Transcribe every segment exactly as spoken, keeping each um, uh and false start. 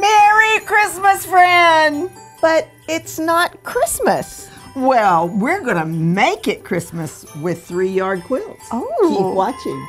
Merry Christmas, Fran! But it's not Christmas. Well, we're going to make it Christmas with Three Yard Quilts. Oh. Keep watching.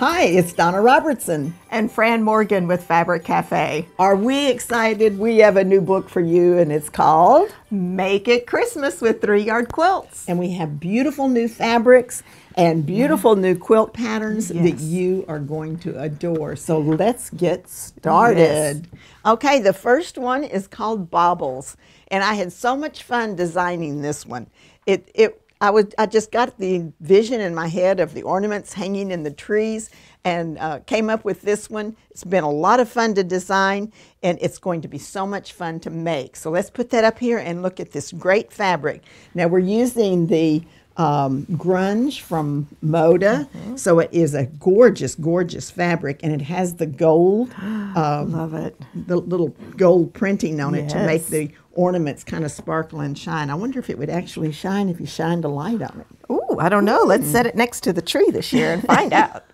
Hi, it's Donna Robertson. And Fran Morgan with Fabric Cafe. Are we excited? We have a new book for you, and it's called Make It Christmas with Three Yard Quilts. And we have beautiful new fabrics and beautiful mm. new quilt patterns yes. that you are going to adore. So let's get started. Yes. Okay, the first one is called Baubles, and I had so much fun designing this one. It, it, I, would, I just got the vision in my head of the ornaments hanging in the trees and uh, came up with this one. It's been a lot of fun to design, and it's going to be so much fun to make. So let's put that up here and look at this great fabric. Now we're using the Um, grunge from Moda. Mm-hmm. So it is a gorgeous, gorgeous fabric, and it has the gold. Um, Love it. The little gold printing on yes. it to make the ornaments kind of sparkle and shine. I wonder if it would actually shine if you shined a light on it. Ooh, I don't know. Let's mm-hmm. set it next to the tree this year and find out.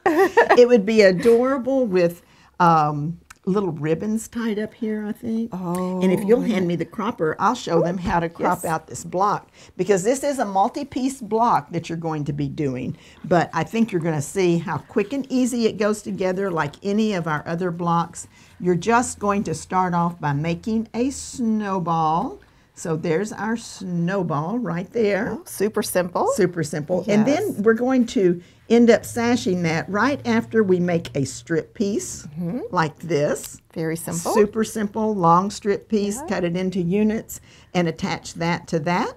It would be adorable with um, little ribbons tied up here, I think. Oh. And if you'll hand me the cropper, I'll show them how to crop yes. out this block, because this is a multi-piece block that you're going to be doing. But I think you're going to see how quick and easy it goes together like any of our other blocks. You're just going to start off by making a snowball. So there's our snowball right there. Oh, super simple. Super simple. Yes. And then we're going to end up sashing that right after we make a strip piece mm-hmm. like this. Very simple. Super simple, long strip piece, yeah. cut it into units and attach that to that.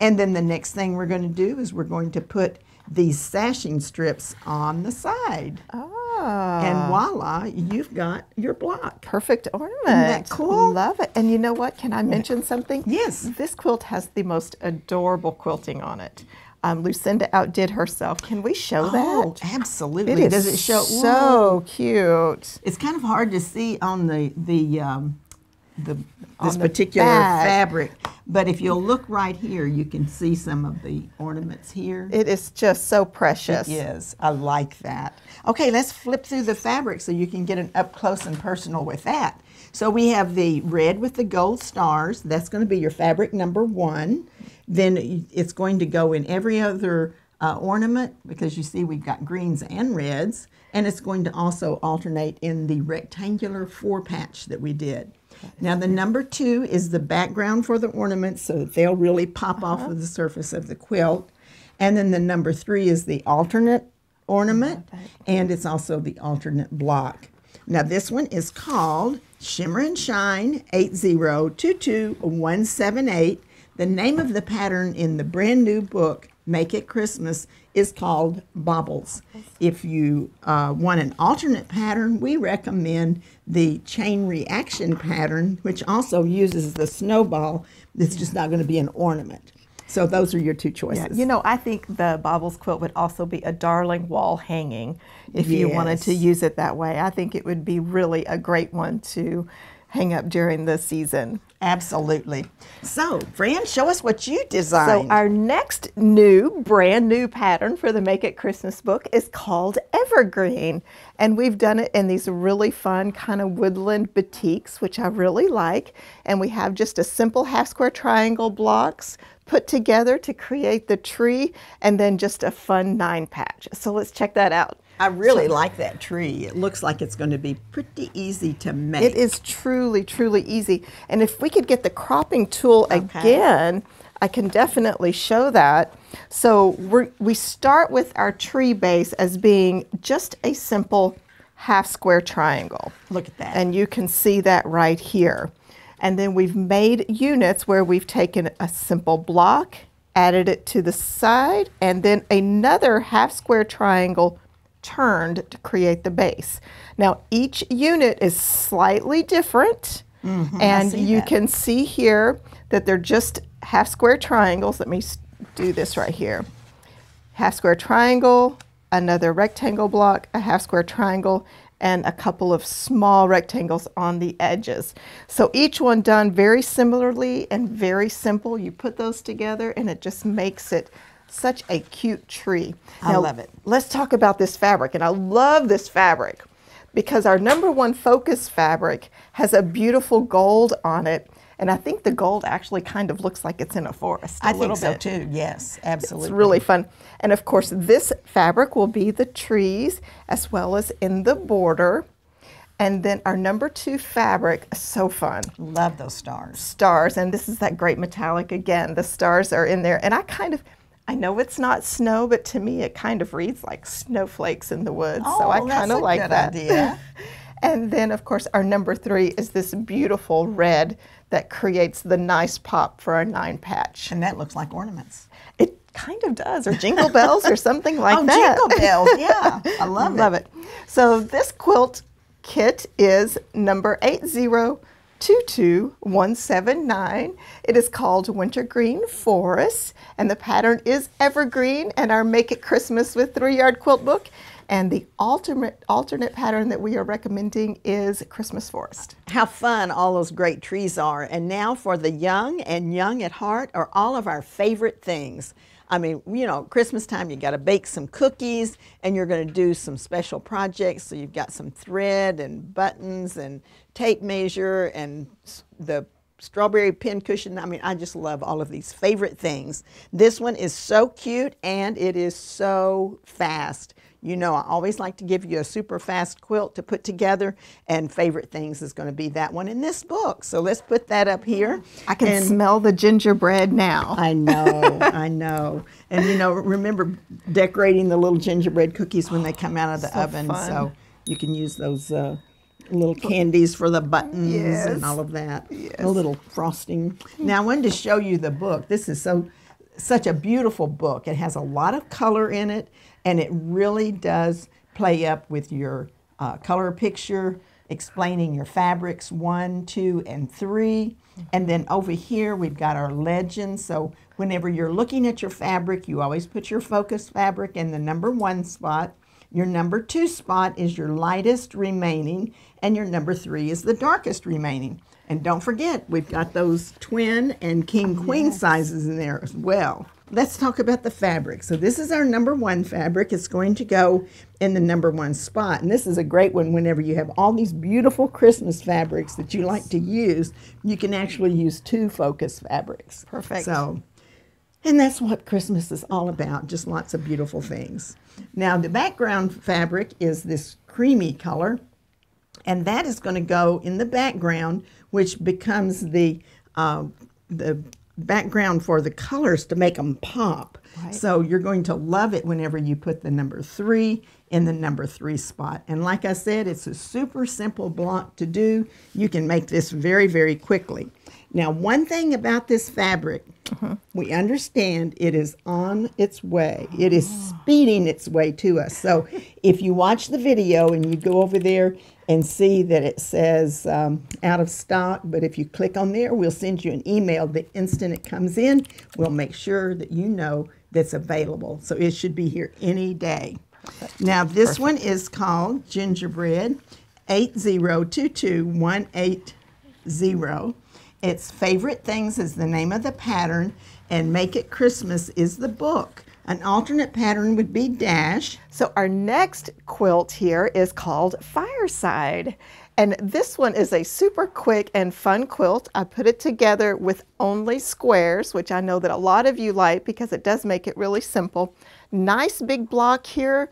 And then the next thing we're going to do is we're going to put these sashing strips on the side. Oh. And voila, you've got your block. Perfect ornament. Isn't that cool? Love it. And you know what? Can I mention something? Yes. This quilt has the most adorable quilting on it. Um, Lucinda outdid herself. Can we show that? Oh, absolutely. It is. Does it show? So Whoa. Cute. It's kind of hard to see on the the um, the this particular fabric, but if you'll look right here, you can see some of the ornaments here. It is just so precious. It is. I like that. Okay, let's flip through the fabric so you can get an up close and personal with that. So we have the red with the gold stars. That's going to be your fabric number one. Then it's going to go in every other uh, ornament, because you see we've got greens and reds, and it's going to also alternate in the rectangular four patch that we did. Now the number two is the background for the ornaments, so that they'll really pop uh-huh. off of the surface of the quilt. And then the number three is the alternate ornament, and it's also the alternate block. Now this one is called Shimmer and Shine eight zero two two one seven eight. The name of the pattern in the brand new book, Make It Christmas, is called Baubles. If you uh, want an alternate pattern, we recommend the chain reaction pattern, which also uses the snowball. It's just not going to be an ornament. So those are your two choices. Yeah. You know, I think the Baubles quilt would also be a darling wall hanging if yes. you wanted to use it that way. I think it would be really a great one to hang up during the season. Absolutely. So, Fran, show us what you designed. So our next new, brand new pattern for the Make It Christmas book is called Evergreen. And we've done it in these really fun kind of woodland batiks, which I really like. And we have just a simple half square triangle blocks put together to create the tree, and then just a fun nine patch. So let's check that out. I really like that tree. It looks like it's going to be pretty easy to make. It is truly, truly easy. And if we could get the cropping tool okay. again, I can definitely show that. So we're, we start with our tree base as being just a simple half square triangle. Look at that. And you can see that right here. And then we've made units where we've taken a simple block, added it to the side, and then another half square triangle turned to create the base. Now each unit is slightly different, mm-hmm, and you that. Can see here that they're just half square triangles. Let me do this right here. Half square triangle, another rectangle block, a half square triangle, and a couple of small rectangles on the edges. So each one done very similarly and very simple. You put those together and it just makes it such a cute tree. Now, I love it. Let's talk about this fabric, and I love this fabric because our number one focus fabric has a beautiful gold on it. And I think the gold actually kind of looks like it's in a forest a little bit. I think so too, yes, absolutely. It's really fun. And of course, this fabric will be the trees as well as in the border. And then our number two fabric, so fun. Love those stars. Stars, and this is that great metallic again. The stars are in there. And I kind of, I know it's not snow, but to me it kind of reads like snowflakes in the woods. Oh, so I kind of like that. That's a good idea. And then, of course, our number three is this beautiful red that creates the nice pop for our nine patch. And that looks like ornaments. It kind of does, or jingle bells or something like oh, that. Oh, jingle bells, yeah. I love it. Love it. So this quilt kit is number eight zero two two one seven nine. It is called Wintergreen Forest, and the pattern is Evergreen, and our Make It Christmas with Three Yard Quilt book. And the alternate, alternate pattern that we are recommending is Christmas Forest. How fun all those great trees are. And now for the young and young at heart are all of our favorite things. I mean, you know, Christmas time, you got to bake some cookies and you're going to do some special projects. So you've got some thread and buttons and tape measure and the strawberry pin cushion. I mean, I just love all of these favorite things. This one is so cute and it is so fast. You know, I always like to give you a super fast quilt to put together, and Favorite Things is going to be that one in this book. So let's put that up here. I can and smell the gingerbread now. I know, I know. And you know, remember decorating the little gingerbread cookies when they come out of the so oven. Fun. So you can use those uh, little candies for the buttons yes. and all of that. Yes. A little frosting. Now I wanted to show you the book. This is so such a beautiful book. It has a lot of color in it. And it really does play up with your uh, color picture, explaining your fabrics, one, two, and three. And then over here, we've got our legend. So whenever you're looking at your fabric, you always put your focus fabric in the number one spot. Your number two spot is your lightest remaining, and your number three is the darkest remaining. And don't forget, we've got those twin and king-queen yes. sizes in there as well. Let's talk about the fabric. So this is our number one fabric. It's going to go in the number one spot. And this is a great one whenever you have all these beautiful Christmas fabrics that you like to use. You can actually use two focus fabrics. Perfect. So, and that's what Christmas is all about, just lots of beautiful things. Now the background fabric is this creamy color. And that is going to go in the background, which becomes the uh, the background for the colors to make them pop. Right. So you're going to love it whenever you put the number three in the number three spot. And like I said, it's a super simple block to do. You can make this very, very quickly. Now, one thing about this fabric, uh-huh. we understand it is on its way. It is speeding its way to us. So if you watch the video and you go over there and see that it says um, out of stock, but if you click on there, we'll send you an email the instant it comes in. We'll make sure that you know that's available. So it should be here any day. Perfect. Now, this Perfect. one is called Gingerbread eight zero two two one eight zero. It's Favorite Things is the name of the pattern, and Make It Christmas is the book. An alternate pattern would be Dash. So our next quilt here is called Fireside. And this one is a super quick and fun quilt. I put it together with only squares, which I know that a lot of you like because it does make it really simple. Nice big block here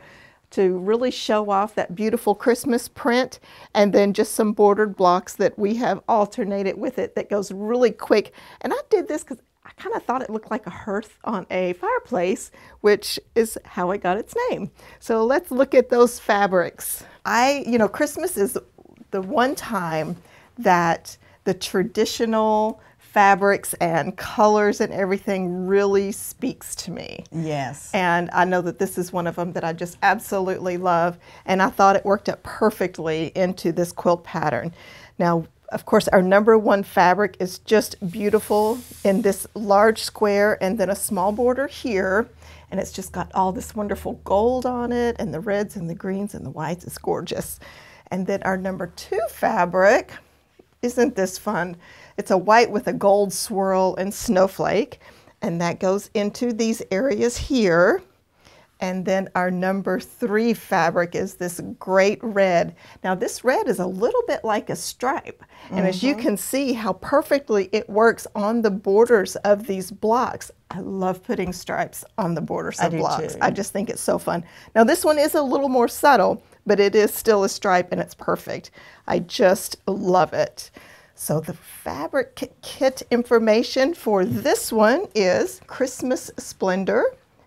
to really show off that beautiful Christmas print, and then just some bordered blocks that we have alternated with it that goes really quick. And I did this because I kind of thought it looked like a hearth on a fireplace, which is how it got its name. So let's look at those fabrics. I, you know, Christmas is the one time that the traditional fabrics and colors and everything really speaks to me. Yes. And I know that this is one of them that I just absolutely love, and I thought it worked up perfectly into this quilt pattern. Now, of course, our number one fabric is just beautiful in this large square and then a small border here, and it's just got all this wonderful gold on it and the reds and the greens and the whites. It's gorgeous. And then our number two fabric, isn't this fun? It's a white with a gold swirl and snowflake, and that goes into these areas here. And then our number three fabric is this great red. Now this red is a little bit like a stripe. And mm-hmm. as you can see how perfectly it works on the borders of these blocks. I love putting stripes on the borders of I blocks. Too. I just think it's so fun. Now this one is a little more subtle, but it is still a stripe and it's perfect. I just love it. So the fabric kit information for this one is Christmas Splendor,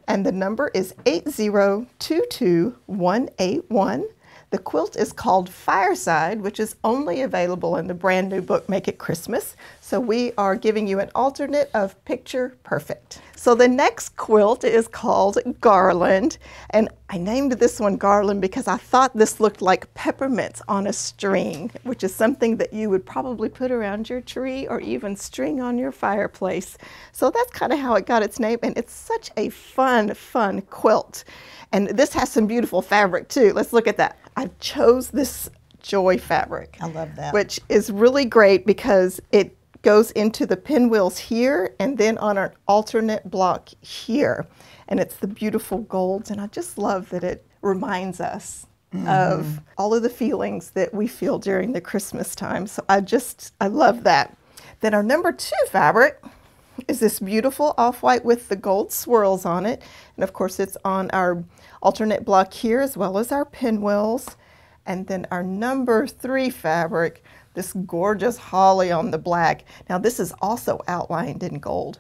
and the number is eight zero two two one eight one. The quilt is called Fireside, which is only available in the brand new book, Make It Christmas. So we are giving you an alternate of Picture Perfect. So the next quilt is called Garland. And I named this one Garland because I thought this looked like peppermints on a string, which is something that you would probably put around your tree or even string on your fireplace. So that's kind of how it got its name. And it's such a fun, fun quilt. And this has some beautiful fabric too. Let's look at that. I chose this joy fabric. I love that. Which is really great because it goes into the pinwheels here and then on an alternate block here. And it's the beautiful golds. And I just love that it reminds us mm-hmm. of all of the feelings that we feel during the Christmas time. So I just, I love that. Then our number two fabric is this beautiful off-white with the gold swirls on it. And of course it's on our alternate block here as well as our pinwheels. And then our number three fabric, this gorgeous holly on the black. Now this is also outlined in gold.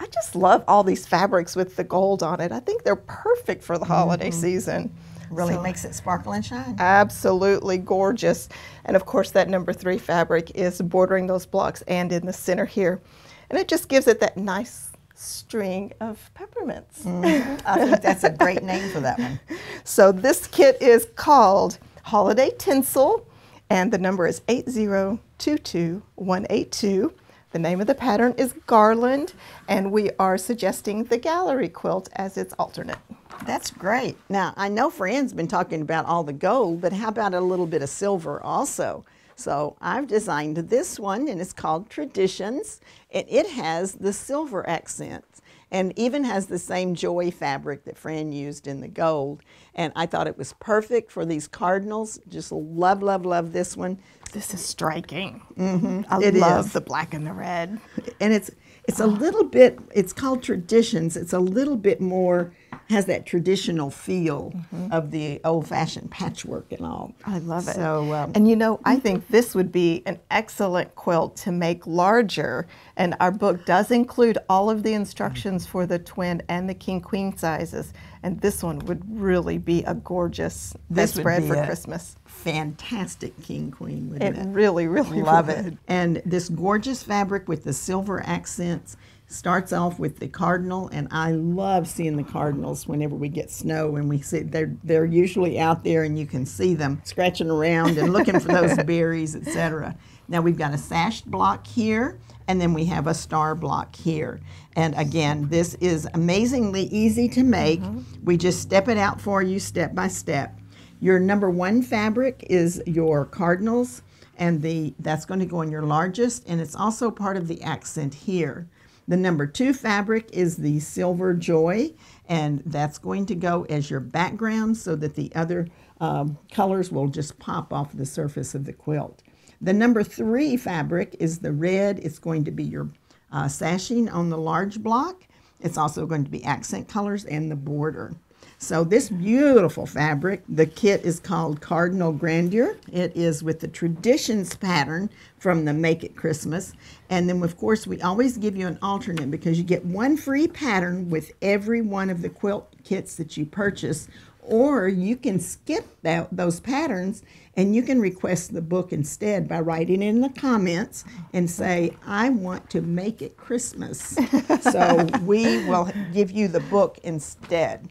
I just love all these fabrics with the gold on it. I think they're perfect for the holiday mm-hmm. season. Really so, makes it sparkle and shine. Absolutely gorgeous. And of course that number three fabric is bordering those blocks and in the center here. And it just gives it that nice string of peppermints. Mm-hmm. I think that's a great name for that one. So this kit is called Holiday Tinsel, and the number is eight zero two two one eight two. The name of the pattern is Garland, and we are suggesting the Gallery quilt as its alternate. That's great. Now, I know Fran's been talking about all the gold, but how about a little bit of silver also? So I've designed this one, and it's called Traditions, and it has the silver accents, and even has the same joy fabric that Fran used in the gold. And I thought it was perfect for these cardinals. Just love, love, love this one. This is striking. Mm-hmm. I it love is. the black and the red. And it's it's a little bit, it's called Traditions. It's a little bit more, has that traditional feel mm-hmm. of the old-fashioned patchwork and all. I love it. So, um, and you know, I think this would be an excellent quilt to make larger. And our book does include all of the instructions for the twin and the king-queen sizes. And this one would really be a gorgeous this spread for Christmas. Fantastic king queen, wouldn't it? It really, really love would. it. And this gorgeous fabric with the silver accents starts off with the cardinal, and I love seeing the cardinals whenever we get snow. And we see they're they're usually out there, and you can see them scratching around and looking for those berries, et cetera. Now we've got a sash block here, and then we have a star block here. And again, this is amazingly easy to make. Mm-hmm. We just step it out for you step by step. Your number one fabric is your cardinals, and the that's going to go in your largest, and it's also part of the accent here. The number two fabric is the silver joy, and that's going to go as your background so that the other um, colors will just pop off the surface of the quilt. The number three fabric is the red. It's going to be your uh, sashing on the large block. It's also going to be accent colors and the border. So this beautiful fabric, the kit is called Cardinal Grandeur. It is with the Traditions pattern from the Make It Christmas. And then, of course, we always give you an alternate because you get one free pattern with every one of the quilt kits that you purchase. Or you can skip that, those patterns, and you can request the book instead by writing in the comments and say, I want to make it Christmas. So we will give you the book instead.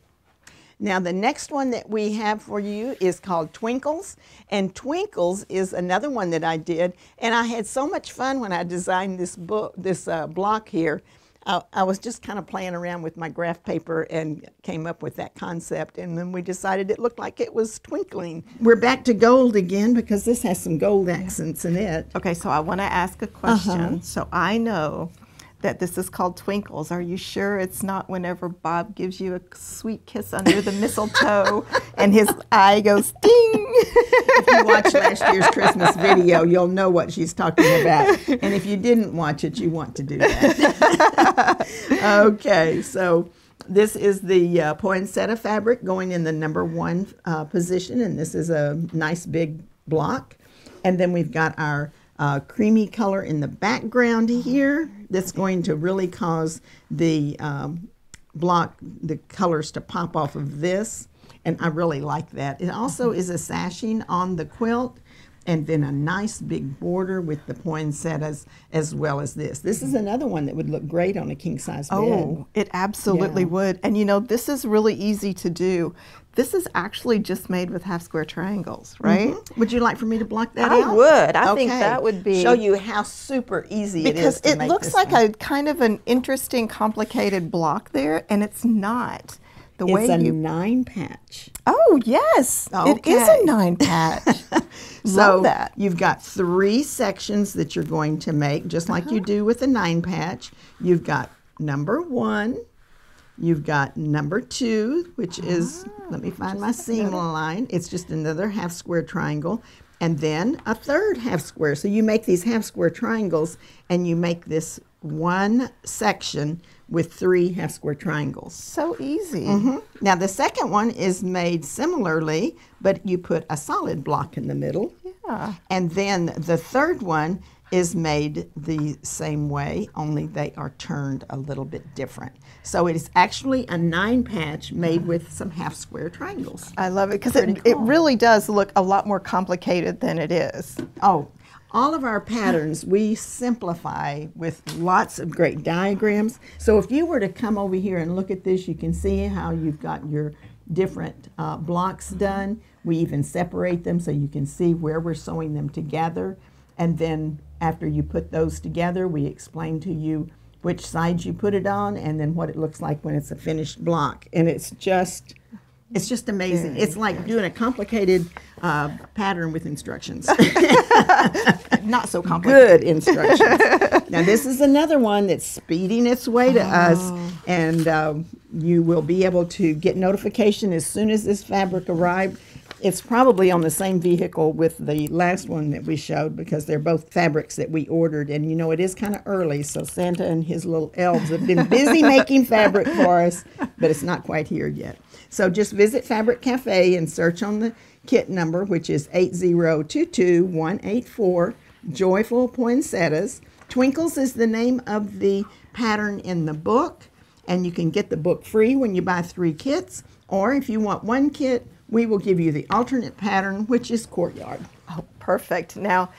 Now the next one that we have for you is called Twinkles, and Twinkles is another one that I did, and I had so much fun when I designed this book, this uh, block here. I, I was just kind of playing around with my graph paper and came up with that concept, and then we decided it looked like it was twinkling. We're back to gold again because this has some gold accents in it. Okay, so I want to ask a question. Uh-huh. So I know that this is called Twinkles. Are you sure it's not whenever Bob gives you a sweet kiss under the mistletoe and his eye goes ding? If you watch last year's Christmas video, you'll know what she's talking about. And if you didn't watch it, you want to do that. Okay, so this is the uh, poinsettia fabric going in the number one uh, position, and this is a nice big block. And then we've got our Uh, creamy color in the background here that's going to really cause the um, block, the colors to pop off of this, and I really like that. It also is a sashing on the quilt, and then a nice big border with the poinsettias as well as this. This is another one that would look great on a king-size bed. Oh, it absolutely yeah. would. And you know, this is really easy to do. This is actually just made with half square triangles, right? Mm-hmm. Would you like for me to block that I out? I would. I okay. think that would be... Show you how super easy because it is to it make looks this like one. a kind of an interesting, complicated block there, and it's not. The it's way a you... nine patch. Oh, yes. Okay. It is a nine patch. Love so that. You've got three sections that you're going to make, just like uh-huh. you do with a nine patch. You've got number one. You've got number two, which ah, is, let me find my seam line. It's just another half square triangle. And then a third half square. So you make these half square triangles, and you make this one section with three half square triangles. So easy. Mm-hmm. Now the second one is made similarly, but you put a solid block in the middle. Yeah. And then the third one is made the same way, only they are turned a little bit different. So it is actually a nine patch made with some half square triangles. I love it because it, cool. it really does look a lot more complicated than it is. Oh. All of our patterns we simplify with lots of great diagrams. So if you were to come over here and look at this, you can see how you've got your different uh, blocks done. We even separate them so you can see where we're sewing them together. And then after you put those together, we explain to you which sides you put it on and then what it looks like when it's a finished block. And it's just... It's just amazing. Very it's like very doing a complicated uh, pattern with instructions. Not so complicated. Good instructions. Now this is another one that's speeding its way to oh. us, and um, you will be able to get notification as soon as this fabric arrived. It's probably on the same vehicle with the last one that we showed because they're both fabrics that we ordered. And you know, it is kind of early, so Santa and his little elves have been busy making fabric for us, but it's not quite here yet. So just visit Fabric Cafe and search on the kit number, which is eight zero two two one eight four, Joyful Poinsettias. Twinkles is the name of the pattern in the book, and you can get the book free when you buy three kits, or if you want one kit, we will give you the alternate pattern, which is Courtyard. Oh, perfect. Now,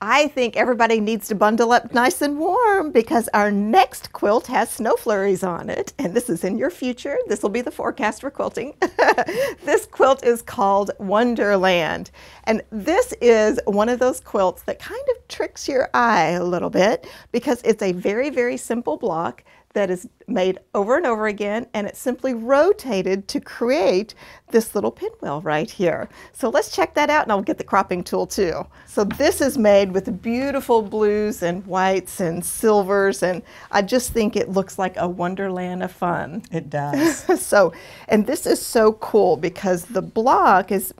I think everybody needs to bundle up nice and warm because our next quilt has snow flurries on it. And this is in your future. This will be the forecast for quilting. This quilt is called Wonderland. And this is one of those quilts that kind of tricks your eye a little bit because it's a very, very simple block that is made over and over again, and it's simply rotated to create this little pinwheel right here. So let's check that out, and I'll get the cropping tool too. So this is made with beautiful blues and whites and silvers, and I just think it looks like a wonderland of fun. It does. So, and this is so cool because the block is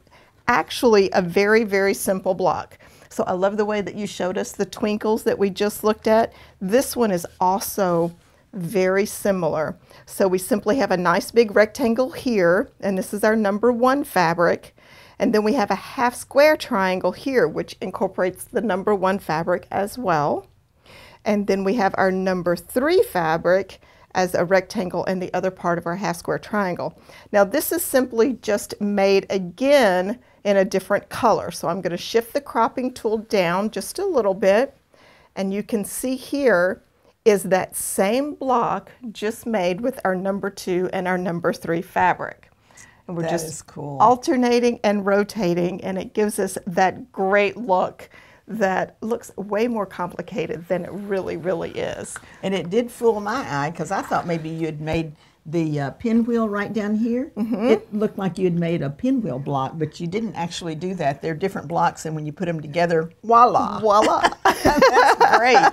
actually a very, very simple block. So I love the way that you showed us the twinkles that we just looked at. This one is also very similar. So we simply have a nice big rectangle here, and this is our number one fabric, and then we have a half square triangle here which incorporates the number one fabric as well, and then we have our number three fabric as a rectangle and the other part of our half square triangle. Now this is simply just made again in a different color, so I'm going to shift the cropping tool down just a little bit, and you can see here is that same block just made with our number two and our number three fabric. And we're that just is cool. alternating and rotating, and it gives us that great look that looks way more complicated than it really, really is. And it did fool my eye because I thought maybe you had made the uh, pinwheel right down here. Mm-hmm. It looked like you had made a pinwheel block, but you didn't actually do that. They're different blocks, and when you put them together, voila. Voila. That's great.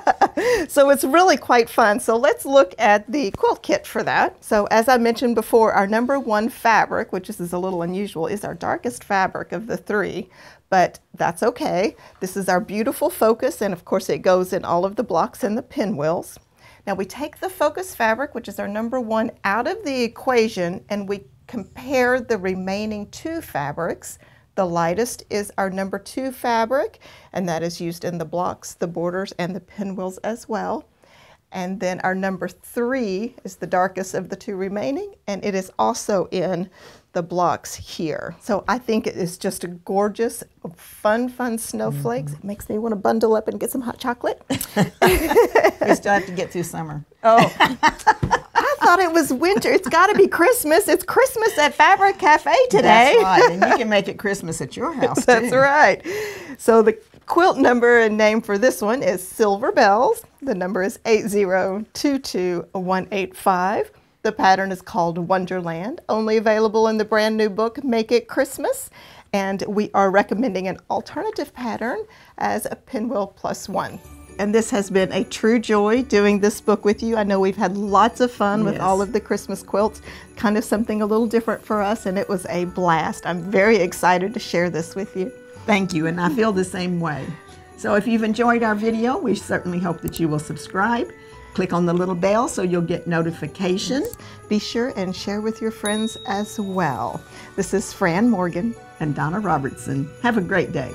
So it's really quite fun. So let's look at the quilt kit for that. So as I mentioned before, our number one fabric, which is a little unusual, is our darkest fabric of the three, but that's okay. This is our beautiful focus, and of course it goes in all of the blocks and the pinwheels. Now we take the focus fabric, which is our number one, out of the equation, and we compare the remaining two fabrics. The lightest is our number two fabric, and that is used in the blocks, the borders, and the pinwheels as well. And then our number three is the darkest of the two remaining, and it is also in the blocks here. So I think it is just a gorgeous, fun, fun snowflakes. Mm-hmm. It makes me want to bundle up and get some hot chocolate. We still have to get through summer. Oh. I thought it was winter. It's got to be Christmas. It's Christmas at Fabric Cafe today. That's right, and you can make it Christmas at your house, That's too. Right. So the quilt number and name for this one is Silver Bells. The number is eight zero two two one eight five. The pattern is called Wonderland, only available in the brand new book, Make It Christmas. And we are recommending an alternative pattern as a Pinwheel Plus One. And this has been a true joy doing this book with you. I know we've had lots of fun yes. with all of the Christmas quilts, kind of something a little different for us, and it was a blast. I'm very excited to share this with you. Thank you, and I feel the same way. So if you've enjoyed our video, we certainly hope that you will subscribe. Click on the little bell so you'll get notifications. Be sure and share with your friends as well. This is Fran Morgan and Donna Robertson. Have a great day.